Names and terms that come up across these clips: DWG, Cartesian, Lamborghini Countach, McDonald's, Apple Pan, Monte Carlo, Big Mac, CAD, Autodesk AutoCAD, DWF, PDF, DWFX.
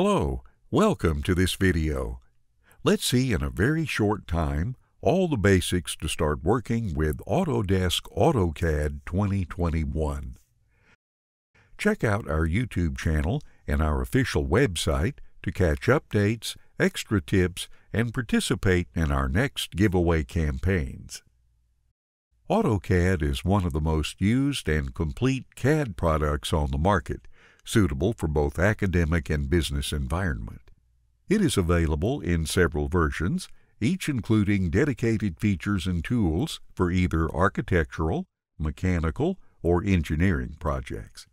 Hello, welcome to this video. Let's see in a very short time all the basics to start working with Autodesk AutoCAD 2021. Check out our YouTube channel and our official website to catch updates, extra tips, and participate in our next giveaway campaigns. AutoCAD is one of the most used and complete CAD products on the market, suitable for both academic and business environment. It is available in several versions, each including dedicated features and tools for either architectural, mechanical, or engineering projects.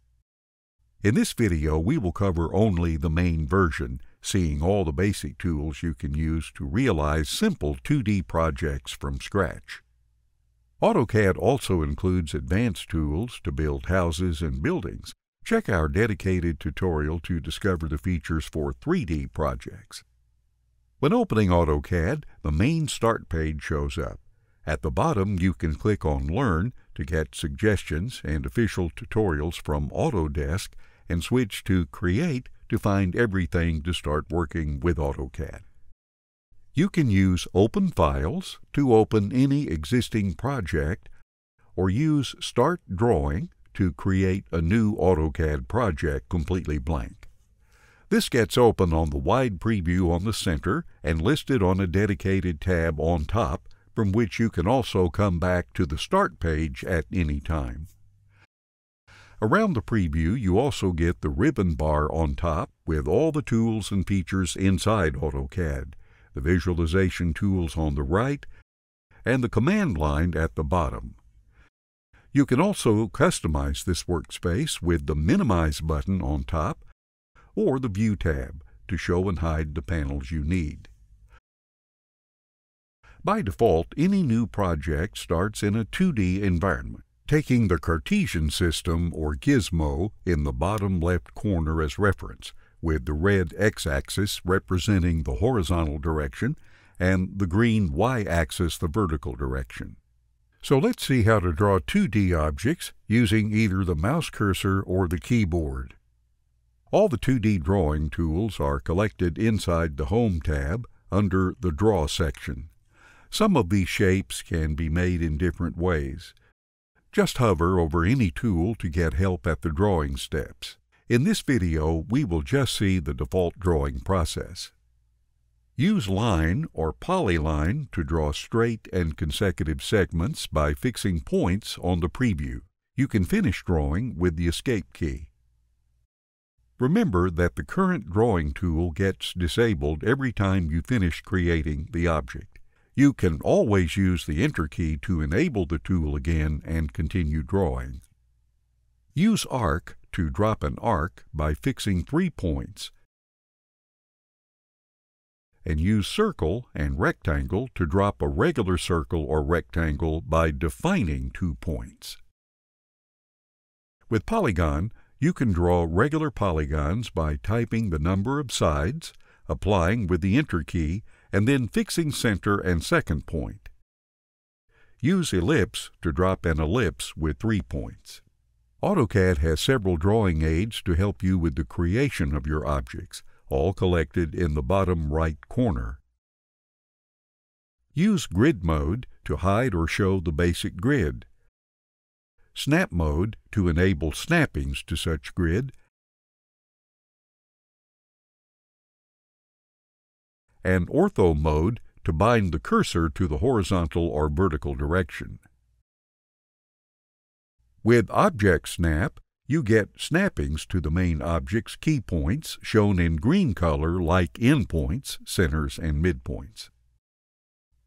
In this video, we will cover only the main version, seeing all the basic tools you can use to realize simple 2D projects from scratch. AutoCAD also includes advanced tools to build houses and buildings. Check our dedicated tutorial to discover the features for 3D projects. When opening AutoCAD, the main start page shows up. At the bottom, you can click on Learn to get suggestions and official tutorials from Autodesk and switch to Create to find everything to start working with AutoCAD. You can use Open Files to open any existing project or use Start Drawing to create a new AutoCAD project completely blank. This gets open on the wide preview on the center and listed on a dedicated tab on top, from which you can also come back to the Start page at any time. Around the preview, you also get the ribbon bar on top with all the tools and features inside AutoCAD, the visualization tools on the right, and the command line at the bottom. You can also customize this workspace with the Minimize button on top or the View tab to show and hide the panels you need. By default, any new project starts in a 2D environment, taking the Cartesian system or gizmo in the bottom left corner as reference, with the red x-axis representing the horizontal direction and the green y-axis the vertical direction. So let's see how to draw 2D objects using either the mouse cursor or the keyboard. All the 2D drawing tools are collected inside the Home tab under the Draw section. Some of these shapes can be made in different ways. Just hover over any tool to get help at the drawing steps. In this video, we will just see the default drawing process. Use line or polyline to draw straight and consecutive segments by fixing points on the preview. You can finish drawing with the Escape key. Remember that the current drawing tool gets disabled every time you finish creating the object. You can always use the Enter key to enable the tool again and continue drawing. Use Arc to drop an arc by fixing 3 points, and use Circle and Rectangle to drop a regular circle or rectangle by defining 2 points. With Polygon, you can draw regular polygons by typing the number of sides, applying with the Enter key, and then fixing center and second point. Use Ellipse to drop an ellipse with 3 points. AutoCAD has several drawing aids to help you with the creation of your objects, all collected in the bottom right corner. Use Grid mode to hide or show the basic grid, Snap mode to enable snappings to such grid, and Ortho mode to bind the cursor to the horizontal or vertical direction. With Object Snap, you get snappings to the main object's key points, shown in green color like endpoints, centers, and midpoints.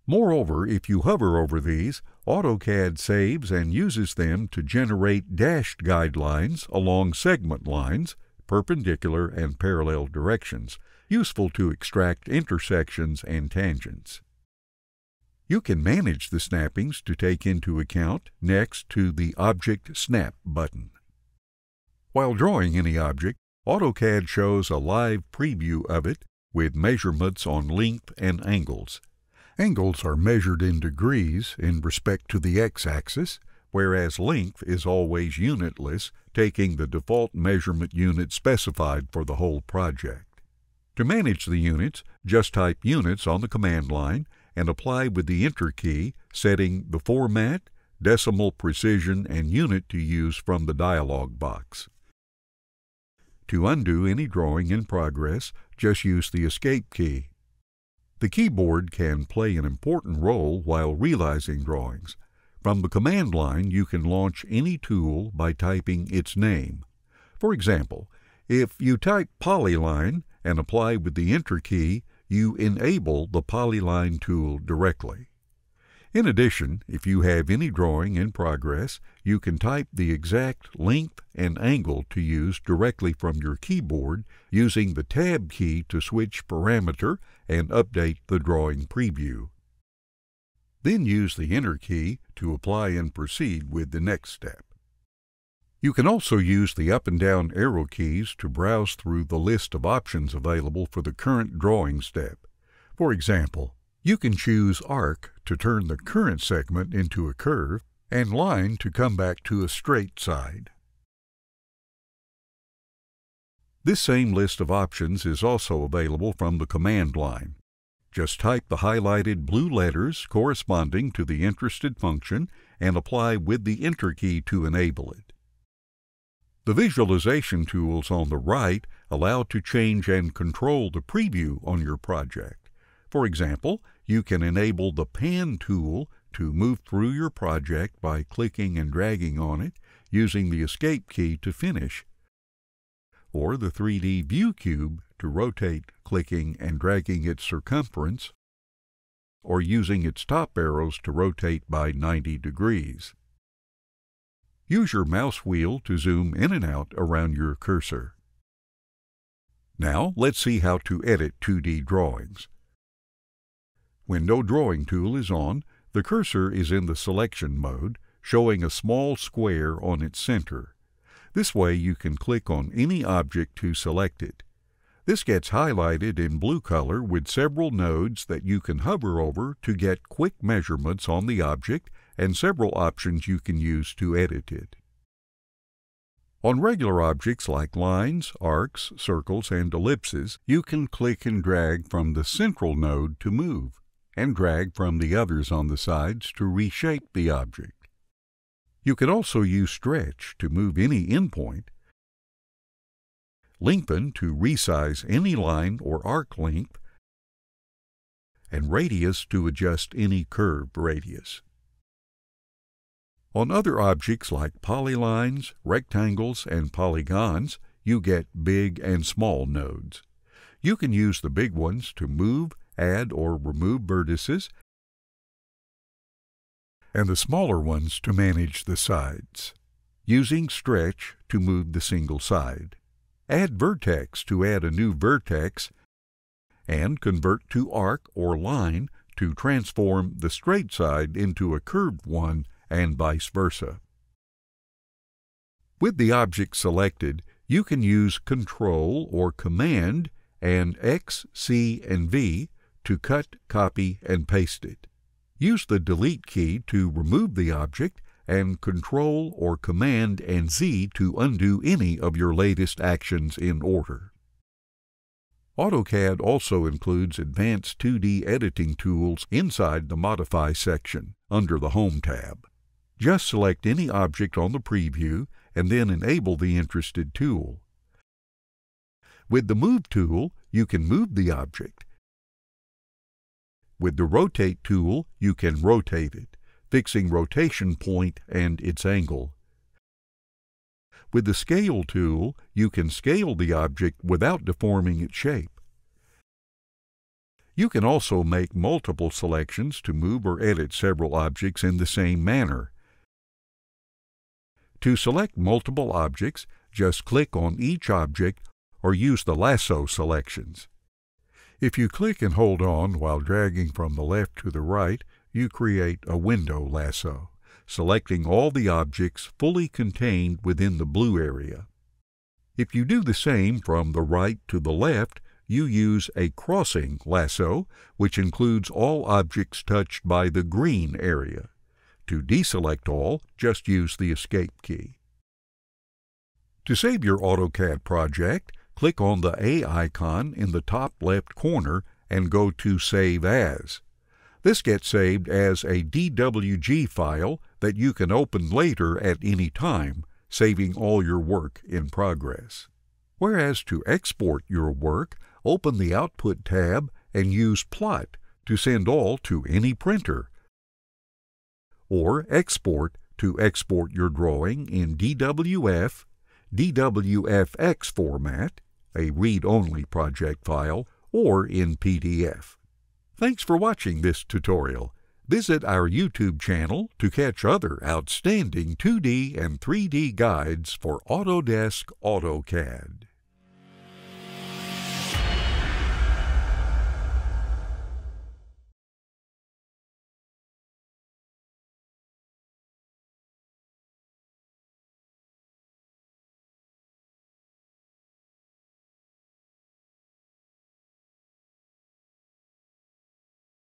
Moreover, if you hover over these, AutoCAD saves and uses them to generate dashed guidelines along segment lines, perpendicular and parallel directions, useful to extract intersections and tangents. You can manage the snappings to take into account next to the Object Snap button. While drawing any object, AutoCAD shows a live preview of it with measurements on length and angles. Angles are measured in degrees in respect to the x-axis, whereas length is always unitless, taking the default measurement unit specified for the whole project. To manage the units, just type Units on the command line and apply with the Enter key, setting the format, decimal precision, and unit to use from the dialog box. To undo any drawing in progress, just use the Escape key. The keyboard can play an important role while realizing drawings. From the command line, you can launch any tool by typing its name. For example, if you type Polyline and apply with the Enter key, you enable the Polyline tool directly. In addition, if you have any drawing in progress, you can type the exact length and angle to use directly from your keyboard using the Tab key to switch parameter and update the drawing preview. Then use the Enter key to apply and proceed with the next step. You can also use the up and down arrow keys to browse through the list of options available for the current drawing step. For example, you can choose Arc to turn the current segment into a curve and Line to come back to a straight side. This same list of options is also available from the command line. Just type the highlighted blue letters corresponding to the interested function and apply with the Enter key to enable it. The visualization tools on the right allow to change and control the preview on your project. For example, you can enable the Pan tool to move through your project by clicking and dragging on it, using the Escape key to finish, or the 3D View Cube to rotate, clicking and dragging its circumference, or using its top arrows to rotate by 90 degrees. Use your mouse wheel to zoom in and out around your cursor. Now, let's see how to edit 2D drawings. When no drawing tool is on, the cursor is in the selection mode, showing a small square on its center. This way, you can click on any object to select it. This gets highlighted in blue color with several nodes that you can hover over to get quick measurements on the object and several options you can use to edit it. On regular objects like lines, arcs, circles, and ellipses, you can click and drag from the central node to move, and drag from the others on the sides to reshape the object. You can also use Stretch to move any endpoint, Lengthen to resize any line or arc length, and Radius to adjust any curved radius. On other objects like polylines, rectangles, and polygons, you get big and small nodes. You can use the big ones to move, add, or remove vertices, and the smaller ones to manage the sides, using Stretch to move the single side. Add Vertex to add a new vertex, and convert to Arc or Line to transform the straight side into a curved one, and vice versa. With the object selected, you can use Control or Command and X, C, and V to cut, copy, and paste it. Use the Delete key to remove the object and Control or Command and Z to undo any of your latest actions in order. AutoCAD also includes advanced 2D editing tools inside the Modify section under the Home tab. Just select any object on the preview and then enable the interested tool. With the Move tool, you can move the object. With the Rotate tool, you can rotate it, fixing rotation point and its angle. With the Scale tool, you can scale the object without deforming its shape. You can also make multiple selections to move or edit several objects in the same manner. To select multiple objects, just click on each object or use the lasso selections. If you click and hold on while dragging from the left to the right, you create a window lasso, selecting all the objects fully contained within the blue area. If you do the same from the right to the left, you use a crossing lasso, which includes all objects touched by the green area. To deselect all, just use the Escape key. To save your AutoCAD project, click on the A icon in the top left corner and go to Save As. This gets saved as a DWG file that you can open later at any time, saving all your work in progress. Whereas to export your work, open the Output tab and use Plot to send all to any printer, or Export to export your drawing in DWF, DWFX format, a read-only project file, or in PDF. Thanks for watching this tutorial. Visit our YouTube channel to catch other outstanding 2D and 3D guides for Autodesk AutoCAD.